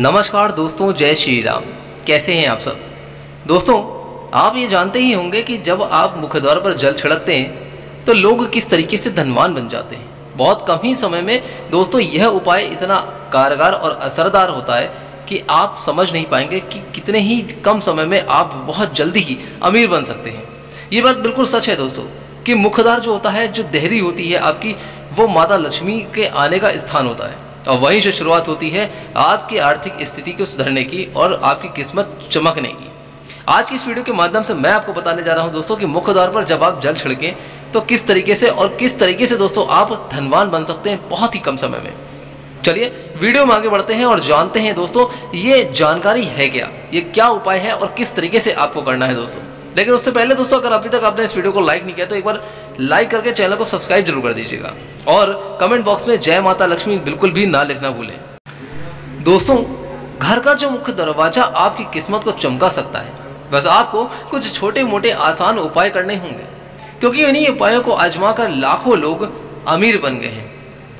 नमस्कार दोस्तों, जय श्री राम। कैसे हैं आप सब दोस्तों? आप ये जानते ही होंगे कि जब आप मुखद्वार पर जल छिड़कते हैं तो लोग किस तरीके से धनवान बन जाते हैं। बहुत कम ही समय में दोस्तों यह उपाय इतना कारगर और असरदार होता है कि आप समझ नहीं पाएंगे कि कितने ही कम समय में आप बहुत जल्दी ही अमीर बन सकते हैं। ये बात बिल्कुल सच है दोस्तों कि मुखद्वार जो होता है, जो देहरी होती है आपकी, वो माता लक्ष्मी के आने का स्थान होता है और वहीं से शुरुआत होती है आपकी आर्थिक स्थिति को सुधारने की और आपकी किस्मत चमकने की। आज की इस वीडियो के माध्यम से मैं आपको बताने जा रहा हूं दोस्तों कि मुखद्वार पर जब आप जल छिड़कें तो किस तरीके से और किस तरीके से दोस्तों आप धनवान बन सकते हैं बहुत ही कम समय में। चलिए वीडियो में आगे बढ़ते हैं और जानते हैं दोस्तों ये जानकारी है क्या, ये क्या उपाय है और किस तरीके से आपको करना है दोस्तों। लेकिन उससे पहले दोस्तों, अगर अभी तक आपने इस वीडियो को लाइक नहीं किया तो एक बार लाइक करके चैनल को सब्सक्राइब जरूर कर दीजिएगा और कमेंट बॉक्स में जय माता लक्ष्मी बिल्कुल भी ना लिखना भूलें। दोस्तों, घर का जो मुख्य दरवाजा आपकी किस्मत को चमका सकता है, बस आपको कुछ छोटे मोटे आसान उपाय करने होंगे क्योंकि इन्हीं उपायों को आजमा कर लाखों लोग अमीर बन गए हैं।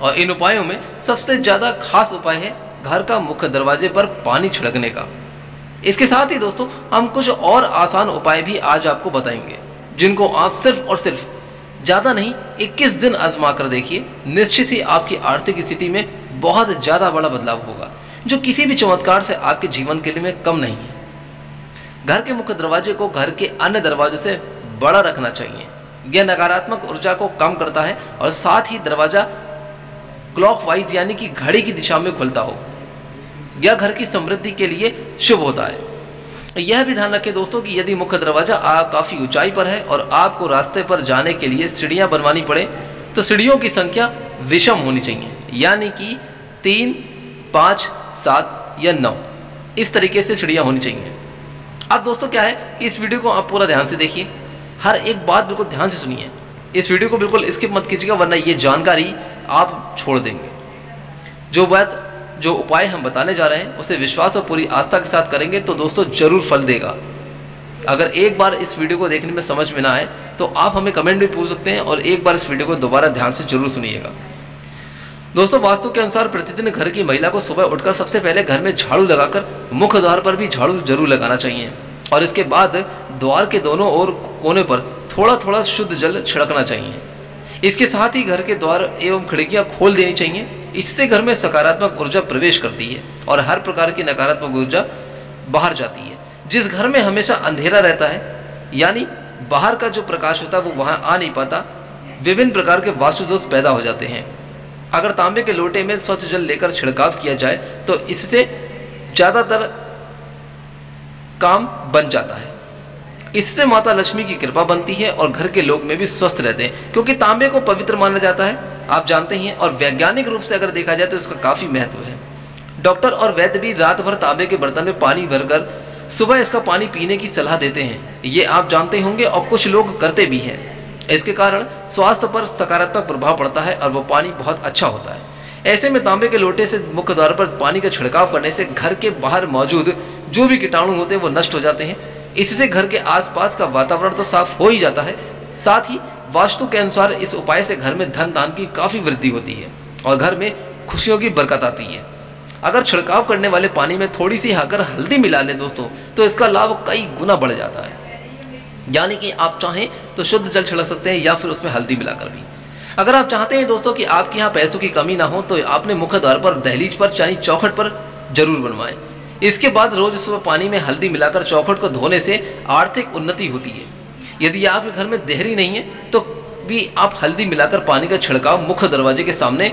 और इन उपायों में सबसे ज़्यादा खास उपाय है घर का मुख्य दरवाजे पर पानी छिड़कने का। इसके साथ ही दोस्तों हम कुछ और आसान उपाय भी आज आपको बताएंगे जिनको आप सिर्फ और सिर्फ ज़्यादा नहीं 21 दिन आजमा कर देखिए। निश्चित ही आपकी आर्थिक स्थिति में बहुत ज़्यादा बड़ा बदलाव होगा जो किसी भी चमत्कार से आपके जीवन के लिए में कम नहीं है। घर के मुख्य दरवाजे को घर के अन्य दरवाजों से बड़ा रखना चाहिए। यह नकारात्मक ऊर्जा को कम करता है और साथ ही दरवाज़ा क्लॉकवाइज यानी कि घड़ी की दिशा में खुलता हो। यह घर की समृद्धि के लिए शुभ होता है। यह भी ध्यान रखें दोस्तों कि यदि मुख्य दरवाजा काफ़ी ऊंचाई पर है और आपको रास्ते पर जाने के लिए सीढ़ियां बनवानी पड़े तो सीढ़ियों की संख्या विषम होनी चाहिए यानी कि 3, 5, 7 या 9 इस तरीके से सीढ़ियां होनी चाहिए। अब दोस्तों क्या है कि इस वीडियो को आप पूरा ध्यान से देखिए, हर एक बात बिल्कुल ध्यान से सुनिए। इस वीडियो को बिल्कुल स्किप मत कीजिएगा वरना ये जानकारी आप छोड़ देंगे। जो उपाय हम बताने जा रहे हैं उसे विश्वास और पूरी आस्था के साथ करेंगे तो दोस्तों जरूर फल देगा। अगर एक बार इस वीडियो को देखने में समझ में ना आए तो आप हमें कमेंट भी पूछ सकते हैं और एक बार इस वीडियो को दोबारा ध्यान से जरूर सुनिएगा। दोस्तों, वास्तु के अनुसार प्रतिदिन घर की महिला को सुबह उठकर सबसे पहले घर में झाड़ू लगाकर मुख द्वार पर भी झाड़ू जरूर लगाना चाहिए और इसके बाद द्वार के दोनों ओर कोने पर थोड़ा थोड़ा शुद्ध जल छिड़कना चाहिए। इसके साथ ही घर के द्वार एवं खिड़कियाँ खोल देनी चाहिए। इससे घर में सकारात्मक ऊर्जा प्रवेश करती है और हर प्रकार की नकारात्मक ऊर्जा बाहर जाती है। जिस घर में हमेशा अंधेरा रहता है यानी बाहर का जो प्रकाश होता है वो वहाँ आ नहीं पाता, विभिन्न प्रकार के वास्तु दोष पैदा हो जाते हैं। अगर तांबे के लोटे में स्वच्छ जल लेकर छिड़काव किया जाए तो इससे ज़्यादातर काम बन जाता है। इससे माता लक्ष्मी की कृपा बनती है और घर के लोग में भी स्वस्थ रहते हैं क्योंकि तांबे को पवित्र माना जाता है, आप जानते ही हैं। और वैज्ञानिक रूप से अगर देखा जाए तो इसका काफ़ी महत्व है। डॉक्टर और वैद्य भी रात भर तांबे के बर्तन में पानी भरकर सुबह इसका पानी पीने की सलाह देते हैं, ये आप जानते होंगे और कुछ लोग करते भी हैं। इसके कारण स्वास्थ्य पर सकारात्मक प्रभाव पड़ता है और वो पानी बहुत अच्छा होता है। ऐसे में तांबे के लोटे से मुख्य द्वार पर पानी का छिड़काव करने से घर के बाहर मौजूद जो भी कीटाणु होते हैं वो नष्ट हो जाते हैं। इससे घर के आसपास का वातावरण तो साफ हो ही जाता है, साथ ही वास्तु के अनुसार इस उपाय से घर में धन दान की काफ़ी वृद्धि होती है और घर में खुशियों की बरकत आती है। अगर छिड़काव करने वाले पानी में थोड़ी सी अगर हल्दी मिला लें दोस्तों तो इसका लाभ कई गुना बढ़ जाता है, यानी कि आप चाहें तो शुद्ध जल छिड़क सकते हैं या फिर उसमें हल्दी मिलाकर भी। अगर आप चाहते हैं दोस्तों कि आपके यहाँ पैसों की कमी ना हो तो आपने मुख्य द्वार पर दहलीज पर यानी चौखट पर जरूर बनवाएं। इसके बाद रोज सुबह पानी में हल्दी मिलाकर चौखट को धोने से आर्थिक उन्नति होती है। यदि आपके घर में देहरी नहीं है तो भी आप हल्दी मिलाकर पानी का छिड़काव मुख्य दरवाजे के सामने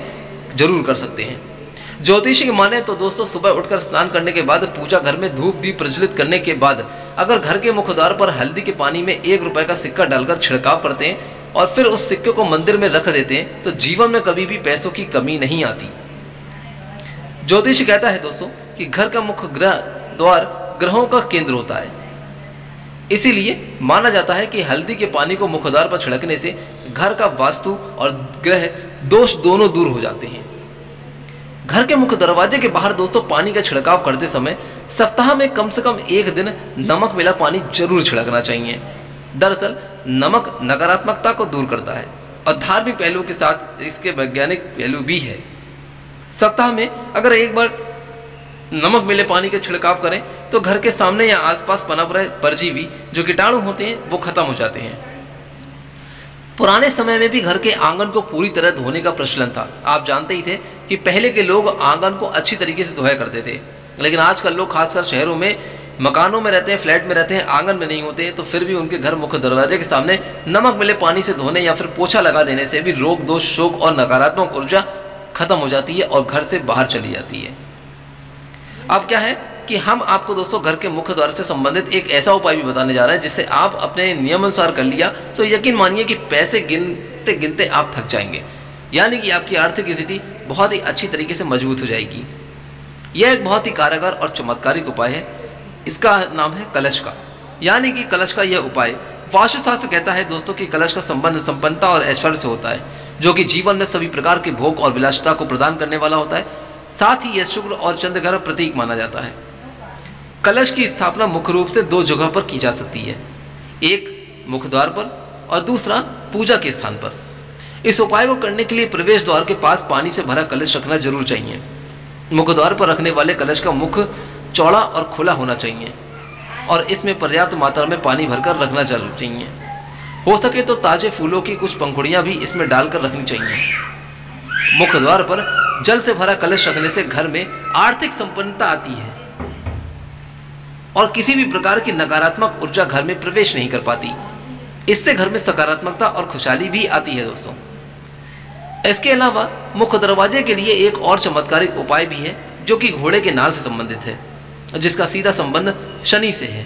जरूर कर सकते हैं। ज्योतिष की माने तो दोस्तों सुबह उठकर स्नान करने के बाद पूजा घर में धूप दीप प्रज्वलित करने के बाद अगर घर के मुख्य द्वार पर हल्दी के पानी में 1 रुपये का सिक्का डालकर छिड़काव करते हैं और फिर उस सिक्के को मंदिर में रख देते हैं तो जीवन में कभी भी पैसों की कमी नहीं आती। ज्योतिष कहता है दोस्तों कि घर का मुख्य द्वार ग्रहों का केंद्र होता है, इसीलिए माना जाता है कि हल्दी के पानी को मुख्य द्वार पर छिड़कने से घर का वास्तु और ग्रह दोष दोनों दूर हो जाते हैं। घर के मुख्य दरवाजे के बाहर दोस्तों पानी का छिड़काव करते समय सप्ताह में कम से कम 1 दिन नमक मिला पानी जरूर छिड़कना चाहिए। दरअसल नमक नकारात्मकता को दूर करता है और धार्मिक पहलुओं के साथ इसके वैज्ञानिक पहलू भी है। सप्ताह में अगर एक बार नमक मिले पानी के छिड़काव करें तो घर के सामने या आसपास पनप रहे परजीवी जो कीटाणु होते हैं वो खत्म हो जाते हैं। पुराने समय में भी घर के आंगन को पूरी तरह धोने का प्रचलन था। आप जानते ही थे कि पहले के लोग आंगन को अच्छी तरीके से धोया करते थे, लेकिन आजकल लोग खासकर शहरों में मकानों में रहते हैं, फ्लैट में रहते हैं, आंगन में नहीं होते, तो फिर भी उनके घर मुख्य दरवाजे के सामने नमक मिले पानी से धोने या फिर पोछा लगा देने से भी रोग, दोष, शोक और नकारात्मक ऊर्जा खत्म हो जाती है और घर से बाहर चली जाती है। अब क्या है कि हम आपको दोस्तों घर के मुख्य द्वार से संबंधित एक ऐसा उपाय भी बताने जा रहे हैं जिसे आप अपने नियमानुसार कर लिया तो यकीन मानिए कि पैसे गिनते गिनते आप थक जाएंगे, यानी कि आपकी आर्थिक स्थिति बहुत ही अच्छी तरीके से मजबूत हो जाएगी। यह एक बहुत ही कारगर और चमत्कारिक उपाय है, इसका नाम है कलश का, यानी कि कलश का यह उपाय वास्तु शास्त्र कहता है दोस्तों कि कलश का संबंध संपन्नता और ऐश्वर्य से होता है, जो कि जीवन में सभी प्रकार के भोग और विलासिता को प्रदान करने वाला होता है। साथ ही यह शुक्र और चंद्र का प्रतीक माना जाता है। कलश की स्थापना मुख्य रूप से दो जगह पर की जा सकती है, एक मुख्य द्वार पर और दूसरा पूजा के स्थान पर। इस उपाय को करने के लिए प्रवेश द्वार के पास पानी से भरा कलश रखना जरूर चाहिए। मुख्य द्वार पर रखने वाले कलश का मुख चौड़ा और खुला होना चाहिए और इसमें पर्याप्त मात्रा में पानी भरकर रखना चाहिए। हो सके तो ताजे फूलों की कुछ पंखुड़ियाँ भी इसमें डालकर रखनी चाहिए। मुख्य द्वार पर जल से भरा कलश रखने से घर में आर्थिक संपन्नता आती है और किसी भी प्रकार की नकारात्मक ऊर्जा घर में प्रवेश नहीं कर पाती। इससे घर में सकारात्मकता और खुशहाली भी आती है दोस्तों। इसके अलावा मुख्य दरवाजे के लिए एक और चमत्कारिक उपाय भी है जो कि घोड़े के नाल से संबंधित है, जिसका सीधा संबंध शनि से है।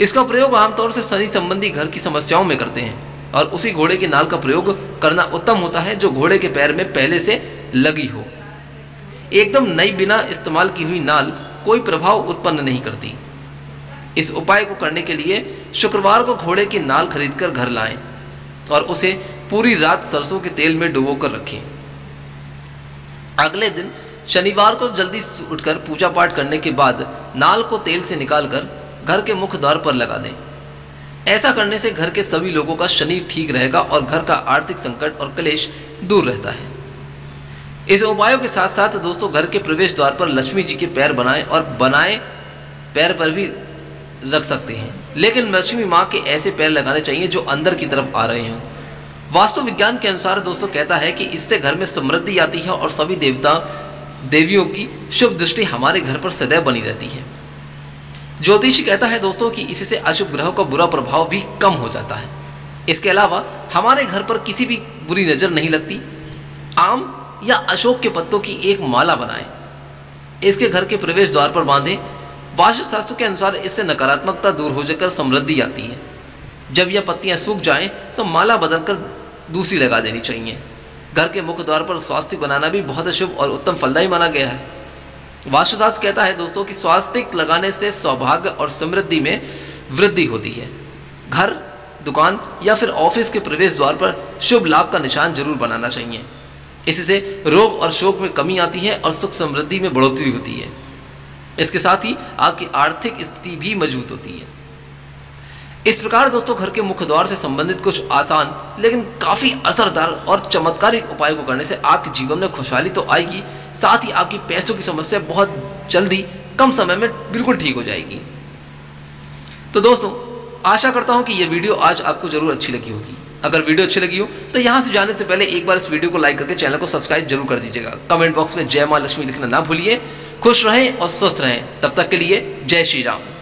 इसका प्रयोग आमतौर से शनि संबंधी घर की समस्याओं में करते हैं और उसी घोड़े के नाल का प्रयोग करना उत्तम होता है जो घोड़े के पैर में पहले से लगी हो। एकदम नई बिना इस्तेमाल की हुई नाल कोई प्रभाव उत्पन्न नहीं करती। इस उपाय को करने के लिए शुक्रवार को घोड़े की नाल खरीदकर घर लाएं और उसे पूरी रात सरसों के तेल में डुबोकर रखें। अगले दिन शनिवार को जल्दी उठकर पूजा पाठ करने के बाद नाल को तेल से निकालकर घर के मुख्य द्वार पर लगा दें। ऐसा करने से घर के सभी लोगों का शनि ठीक रहेगा और घर का आर्थिक संकट और क्लेश दूर रहता है। इस उपायों के साथ साथ दोस्तों घर के प्रवेश द्वार पर लक्ष्मी जी के पैर बनाएं और बनाए पैर पर भी रख सकते हैं, लेकिन लक्ष्मी माँ के ऐसे पैर लगाने चाहिए जो अंदर की तरफ आ रहे हों। वास्तु विज्ञान के अनुसार दोस्तों कहता है कि इससे घर में समृद्धि आती है और सभी देवताओं देवियों की शुभ दृष्टि हमारे घर पर सदैव बनी रहती है। ज्योतिषी कहता है दोस्तों कि इससे अशुभ ग्रहों का बुरा प्रभाव भी कम हो जाता है। इसके अलावा हमारे घर पर किसी भी बुरी नज़र नहीं लगती। आम या अशोक के पत्तों की एक माला बनाएं, इसके घर के प्रवेश द्वार पर बांधें। वास्तु शास्त्र के अनुसार इससे नकारात्मकता दूर हो जाकर समृद्धि आती है। जब यह पत्तियाँ सूख जाएँ तो माला बदलकर दूसरी लगा देनी चाहिए। घर के मुख्य द्वार पर स्वास्तिक बनाना भी बहुत अशुभ और उत्तम फलदायी माना गया है। वास्तुशास्त्र कहता है दोस्तों कि स्वास्तिक लगाने से सौभाग्य और समृद्धि में वृद्धि होती है। घर, दुकान या फिर ऑफिस के प्रवेश द्वार पर शुभ लाभ का निशान जरूर बनाना चाहिए। इससे रोग और शोक में कमी आती है और सुख समृद्धि में बढ़ोतरी होती है। इसके साथ ही आपकी आर्थिक स्थिति भी मजबूत होती है। इस प्रकार दोस्तों घर के मुख्य द्वार से संबंधित कुछ आसान लेकिन काफ़ी असरदार और चमत्कारिक उपाय को करने से आपके जीवन में खुशहाली तो आएगी, साथ ही आपकी पैसों की समस्या बहुत जल्दी कम समय में बिल्कुल ठीक हो जाएगी। तो दोस्तों आशा करता हूं कि यह वीडियो आज आपको जरूर अच्छी लगी होगी। अगर वीडियो अच्छी लगी हो तो यहाँ से जाने से पहले एक बार इस वीडियो को लाइक करके चैनल को सब्सक्राइब जरूर कर दीजिएगा। कमेंट बॉक्स में जय माँ लक्ष्मी लिखना ना भूलिए। खुश रहें और स्वस्थ रहें। तब तक के लिए जय श्री राम।